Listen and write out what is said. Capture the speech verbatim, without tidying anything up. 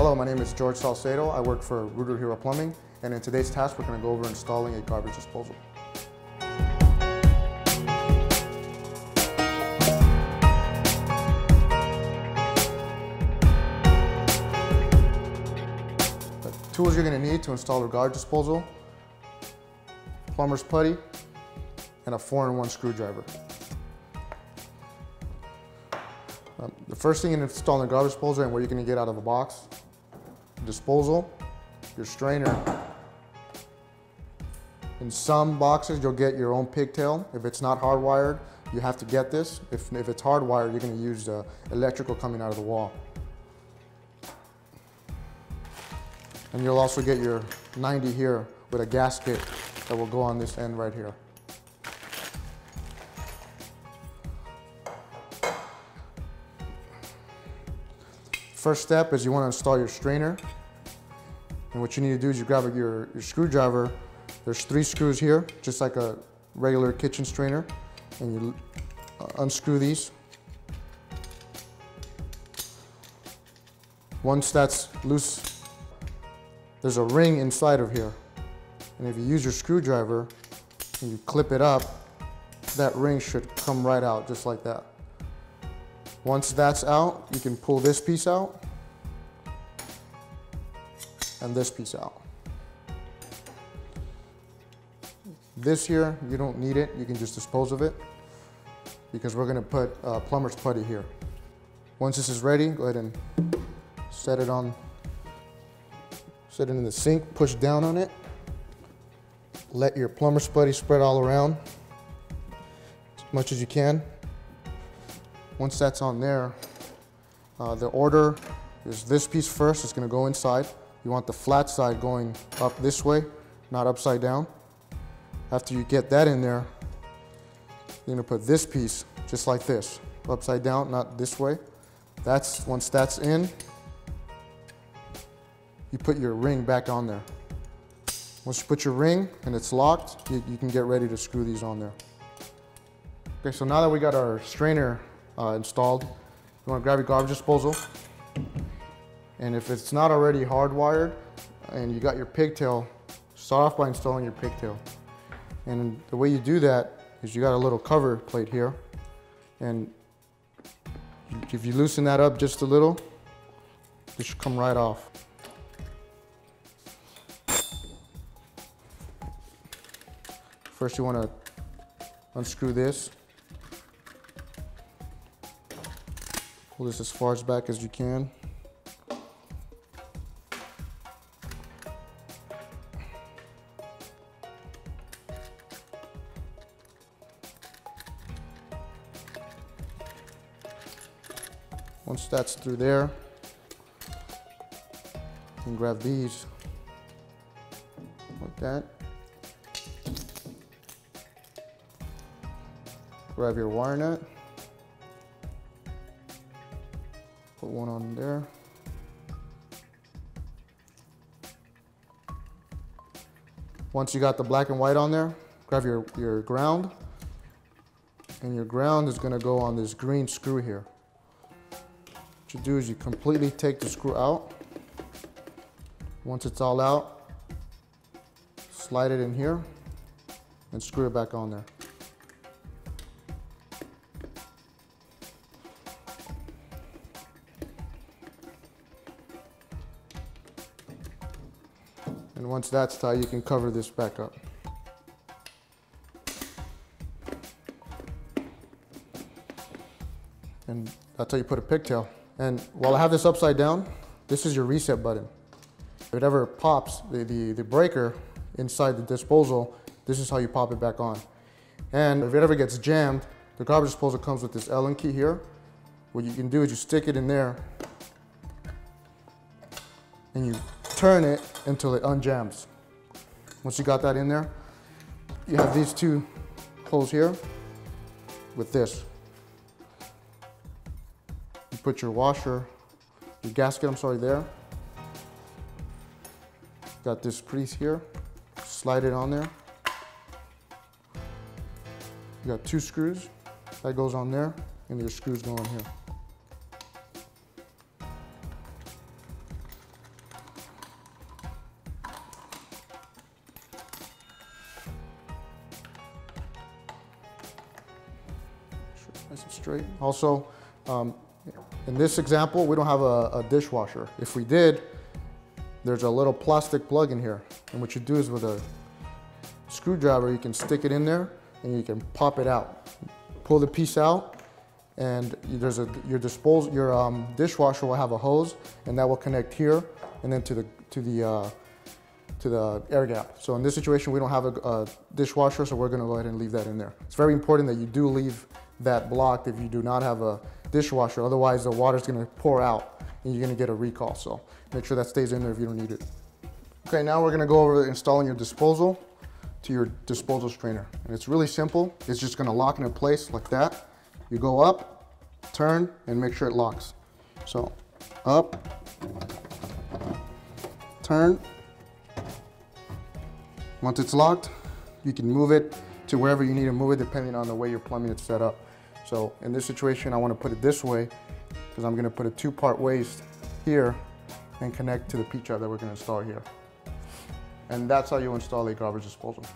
Hello, my name is George Salcedo. I work for Rooter Hero Plumbing, and in today's task we're going to go over installing a garbage disposal. The tools you're going to need to install a garbage disposal: plumber's putty and a four in one screwdriver. Um, the first thing in installing a garbage disposal and what you're going to get out of the box: disposal, your strainer. In some boxes you'll get your own pigtail. If it's not hardwired, you have to get this. If, if it's hardwired, you're going to use the electrical coming out of the wall. And you'll also get your ninety here with a gasket that will go on this end right here. First step is you want to install your strainer. And what you need to do is you grab your, your screwdriver. There's three screws here, just like a regular kitchen strainer. And you uh, unscrew these. Once that's loose, there's a ring inside of here. And if you use your screwdriver and you clip it up, that ring should come right out just like that. Once that's out, you can pull this piece out and this piece out. This here, you don't need it. You can just dispose of it because we're going to put uh, plumber's putty here. Once this is ready, go ahead and set it on, set it in the sink, push down on it. Let your plumber's putty spread all around as much as you can. Once that's on there, uh, the order is this piece first. It's going to go inside. You want the flat side going up this way, not upside down. After you get that in there, you're going to put this piece just like this, upside down, not this way. That's, once that's in, you put your ring back on there. Once you put your ring and it's locked, you, you can get ready to screw these on there. Okay, so now that we got our strainer Uh, installed, you want to grab your garbage disposal, and if it's not already hardwired and you got your pigtail, start off by installing your pigtail. And the way you do that is you got a little cover plate here, and if you loosen that up just a little, it should come right off. First you want to unscrew this. Pull this as far back as you can. Once that's through there, you can grab these like that. Grab your wire nut. Put one on there. Once you got the black and white on there, grab your, your ground, and your ground is going to go on this green screw here. What you do is you completely take the screw out. Once it's all out, slide it in here and screw it back on there. And once that's tied, you can cover this back up. And that's how you put a pigtail. And while I have this upside down, this is your reset button. If it ever pops, the, the, the breaker inside the disposal, this is how you pop it back on. And if it ever gets jammed, the garbage disposal comes with this Allen key here. What you can do is you stick it in there and you turn it until it unjams. Once you got that in there, you have these two holes here with this. You put your washer, your gasket, I'm sorry, there. Got this piece here, slide it on there. You got two screws, that goes on there, and your screws go on here. straight. Also, um, in this example, we don't have a, a dishwasher. If we did, there's a little plastic plug in here. And what you do is with a screwdriver, you can stick it in there and you can pop it out. Pull the piece out, and there's a, your, dispose, your um, dishwasher will have a hose, and that will connect here and then to the, to the, uh, to the air gap. So in this situation, we don't have a, a dishwasher, so we're gonna go ahead and leave that in there. It's very important that you do leave that blocked if you do not have a dishwasher, otherwise the water's gonna pour out and you're gonna get a recall. So make sure that stays in there if you don't need it. Okay, now we're gonna go over installing your disposal to your disposal strainer. And it's really simple. It's just gonna lock into place like that. You go up, turn, and make sure it locks. So up, turn. Once it's locked, you can move it to wherever you need to move it depending on the way your plumbing is set up. So in this situation, I wanna put it this way because I'm gonna put a two-part waste here and connect to the P trap that we're gonna install here. And that's how you install a garbage disposal.